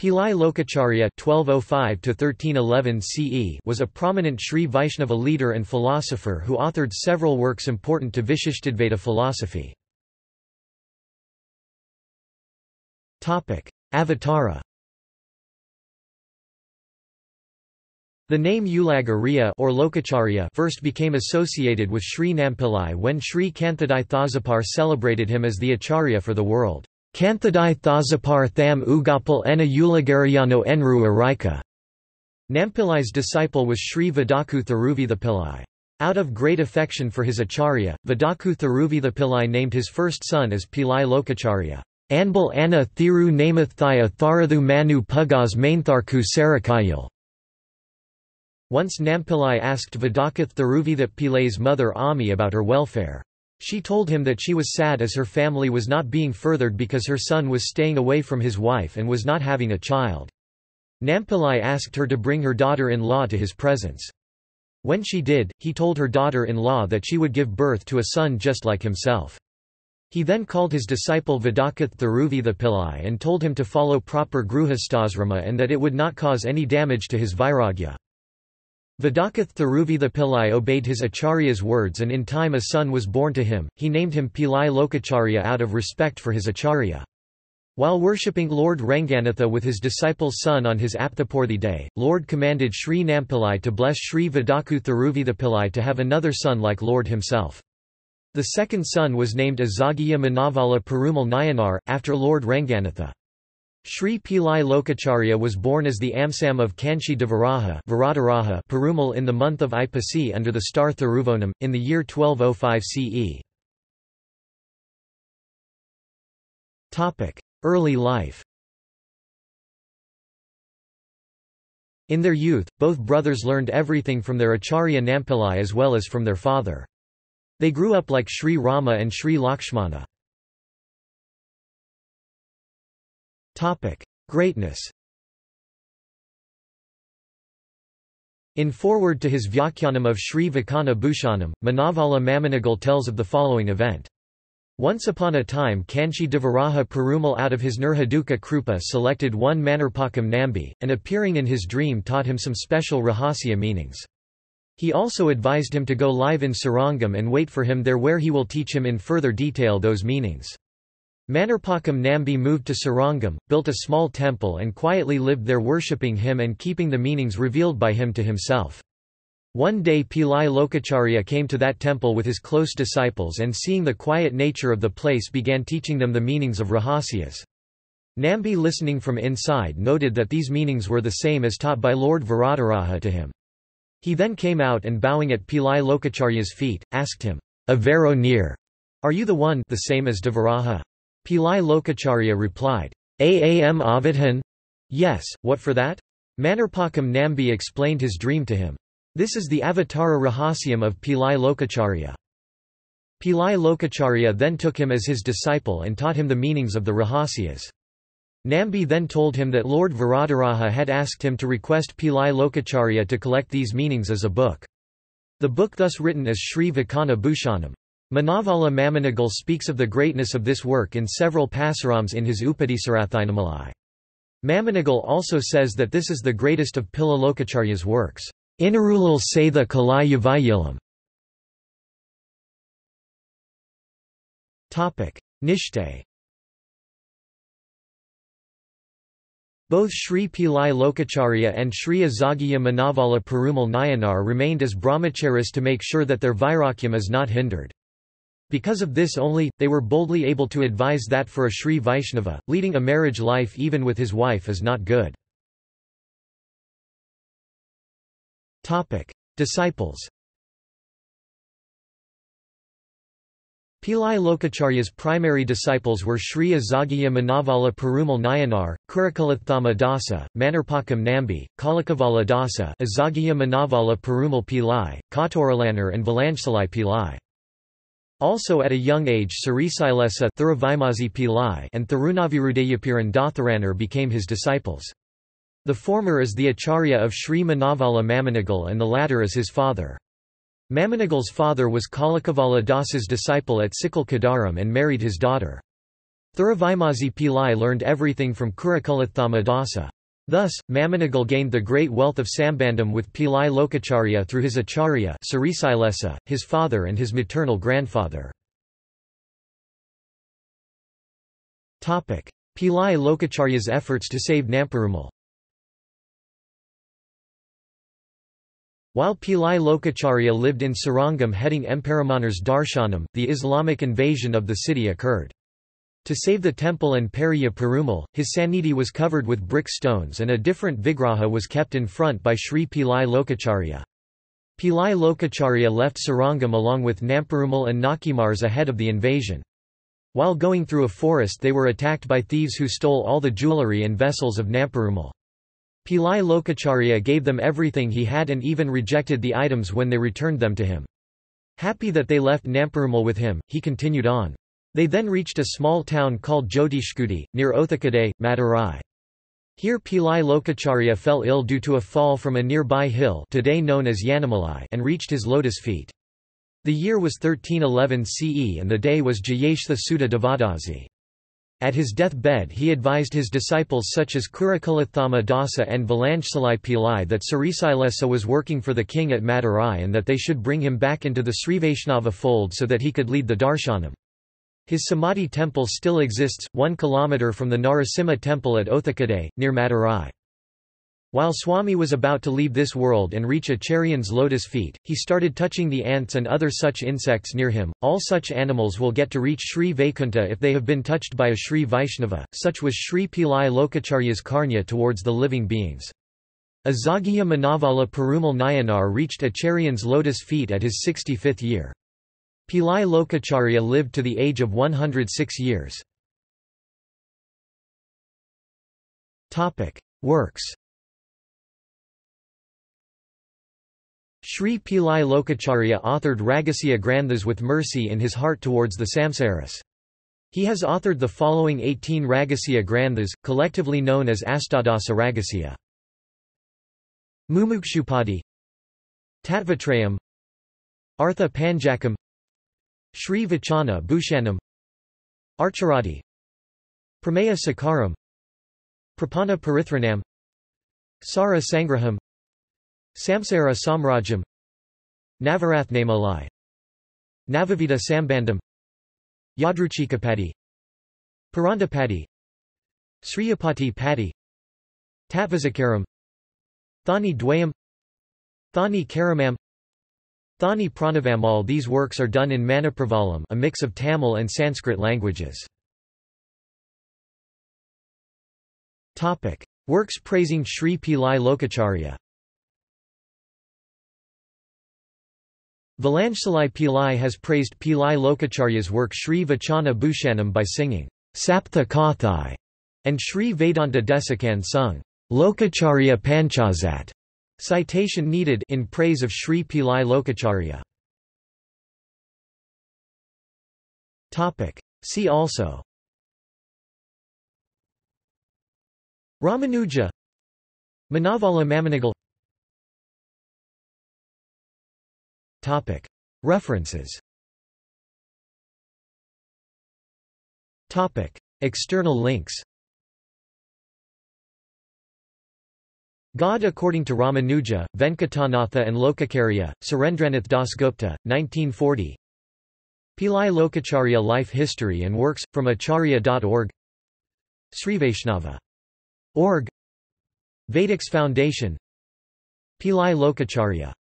Pillai Lokacharya (1205–1311 CE) was a prominent Sri Vaishnava leader and philosopher who authored several works important to Vishishtadvaita philosophy. Topic: Avatara. The name Ulagariya or Lokacharya first became associated with Sri Nampilai when Sri Kanthadai Thazapar celebrated him as the Acharya for the world. Kanthadai Thazapar tham ugapal ena Ulagariano enru arika. Nampilai's disciple was Sri Vidaku Thiruvithapillai. Out of great affection for his Acharya, Vidaku Thiruvithapillai named his first son as Pillai Lokacharya. Anbal anna thiru namath thaya tharathu manu pugas maintharku sarakayal. Once Nampilai asked Vidakath Thiruvithapillai's mother Ami about her welfare. She told him that she was sad as her family was not being furthered because her son was staying away from his wife and was not having a child. Nampilai asked her to bring her daughter-in-law to his presence. When she did, he told her daughter-in-law that she would give birth to a son just like himself. He then called his disciple Vidakath Thiruvithapillai and told him to follow proper Gruhasthasrama and that it would not cause any damage to his vairagya. Vidakath Thiruvithapillai obeyed his Acharya's words, and in time a son was born to him. He named him Pillai Lokacharya out of respect for his Acharya. While worshipping Lord Ranganatha with his disciple's son on his Apthaporthi day, Lord commanded Sri Nampilai to bless Sri Vidaku Thiruvithapillai to have another son like Lord himself. The second son was named Azhagiya Manavala Perumal Nayanar, after Lord Ranganatha. Sri Pillai Lokacharya was born as the Amsam of Kanchi Devaraha Varadaraja Perumal in the month of Ipasi under the star Thiruvonam, in the year 1205 CE. Early life. In their youth, both brothers learned everything from their Acharya Nampilai as well as from their father. They grew up like Sri Rama and Sri Lakshmana. Greatness. In foreword to his Vyakyanam of Sri Vachana Bhushanam, Manavala Mamunigal tells of the following event. Once upon a time Kanchi Devaraja Perumal out of his Nirhaduka Krupa selected one Manarpakam Nambi, and appearing in his dream taught him some special Rahasya meanings. He also advised him to go live in Sarangam and wait for him there, where he will teach him in further detail those meanings. Manarpakam Nambi moved to Sarangam, built a small temple and quietly lived there worshipping him and keeping the meanings revealed by him to himself. One day Pillai Lokacharya came to that temple with his close disciples and seeing the quiet nature of the place began teaching them the meanings of Rahasyas. Nambi, listening from inside, noted that these meanings were the same as taught by Lord Varadaraja to him. He then came out and bowing at Pillai Lokacharya's feet, asked him, "Avero near, are you the one the same as Devaraja?" Pillai Lokacharya replied, "Aam Avidhan? Yes, what for that?" Manarpakam Nambi explained his dream to him. This is the Avatara Rahasyam of Pillai Lokacharya. Pillai Lokacharya then took him as his disciple and taught him the meanings of the Rahasyas. Nambi then told him that Lord Varadaraja had asked him to request Pillai Lokacharya to collect these meanings as a book. The book thus written is Sri Vachana Bhushanam. Manavala Mamunigal speaks of the greatness of this work in several pasarams in his Upadesarathinamalai. Mamunigal also says that this is the greatest of Pillai Lokacharya's works. Inarulal Satha Kalai Yuvayilam. Nishtay. Both Sri Pillai Lokacharya and Sri Azhagiya Manavala Perumal Nayanar remained as brahmacharis to make sure that their vairagyam is not hindered. Because of this only, they were boldly able to advise that for a Sri Vaishnava, leading a marriage life even with his wife is not good. Disciples. Pillai Lokacharya's primary disciples were Sri Azhagiya Manavala Perumal Nayanar, Kurukulathama Dasa, Manarpakam Nambi, Kalakavala Dasa, Azhagiya Manavala Perumal Pillai, Kattoralanar and Valanjsalai Pillai. Also at a young age Sarisilesa Thiruvaimozhi Pillai and Thirunavirudayapiran Datharanar became his disciples. The former is the Acharya of Sri Manavala Mamunigal and the latter is his father. Mamanigal's father was Kalakavala Dasa's disciple at Sikalkadaram and married his daughter. Thiruvaimozhi Pillai learned everything from Kurukulathama Dasa. Thus, Mamunigal gained the great wealth of Sambandham with Pillai Lokacharya through his acharya Sarisilesa, his father and his maternal grandfather. Pillai Lokacharya's efforts to save Namperumal. While Pillai Lokacharya lived in Sarangam heading Emperumanar's darshanam, the Islamic invasion of the city occurred. To save the temple and Periya Perumal, his sannidhi was covered with brick stones and a different vigraha was kept in front by Sri Pillai Lokacharya. Pillai Lokacharya left Sarangam along with Namperumal and Nakimars ahead of the invasion. While going through a forest they were attacked by thieves who stole all the jewellery and vessels of Namperumal. Pillai Lokacharya gave them everything he had and even rejected the items when they returned them to him. Happy that they left Namperumal with him, he continued on. They then reached a small town called Jyotishkudi, near Othakade, Madurai. Here Pillai Lokacharya fell ill due to a fall from a nearby hill today known as Yanamalai and reached his lotus feet. The year was 1311 CE and the day was Jayeshtha Sutta Devadasi. At his deathbed he advised his disciples such as Kurukulathama Dasa and Valanjsalai Pillai that Sarisilesa was working for the king at Madurai and that they should bring him back into the Sri Vaishnava fold so that he could lead the darshanam. His Samadhi temple still exists, 1 kilometer from the Narasimha temple at Othakade, near Madurai. While Swami was about to leave this world and reach Acharyan's lotus feet, he started touching the ants and other such insects near him. All such animals will get to reach Sri Vaikuntha if they have been touched by a Sri Vaishnava, such was Sri Pillai Lokacharya's karnya towards the living beings. Azhagiya Manavala Perumal Nayanar reached Acharyan's lotus feet at his 65th year. Pillai Lokacharya lived to the age of 106 years. Works. Sri Pillai Lokacharya authored Ragasya Granthas with mercy in his heart towards the samsaras. He has authored the following 18 Ragasya Granthas, collectively known as Astadasa Ragasya. Mumukshupadi, Tattvatrayam, Artha Panjakam, Sri Vachana Bhushanam, Archaradi, Prameya Sakaram, Prapana Parithranam, Sara Sangraham, Samsara Samrajam, Navarathnamali, Navavida Sambandham, Yadruchikapadi, Parandapadi, Sriyapati Padi, Tattvazakaram, Thani Dwayam, Thani Karamam, Thani Pranavam. All these works are done in Manapravalam, a mix of Tamil and Sanskrit languages. Works praising Sri Pillai Lokacharya. Valanjsalai Pillai has praised Pillai Lokacharya's work Sri Vachana Bhushanam by singing Saptha Kathai and Sri Vedanta Desikan sung Lokacharya Panchasat. Citation needed in praise of Sri Pillai Lokacharya. Topic. See also: Ramanuja, Manavala Mamunigal. Topic. References. Topic. External links. God According to Ramanuja, Venkatanatha and Lokacharya, Surendranath Dasgupta, 1940. Pillai Lokacharya Life History and Works, from acharya.org. Srivaishnava.org. Vedics Foundation. Pillai Lokacharya.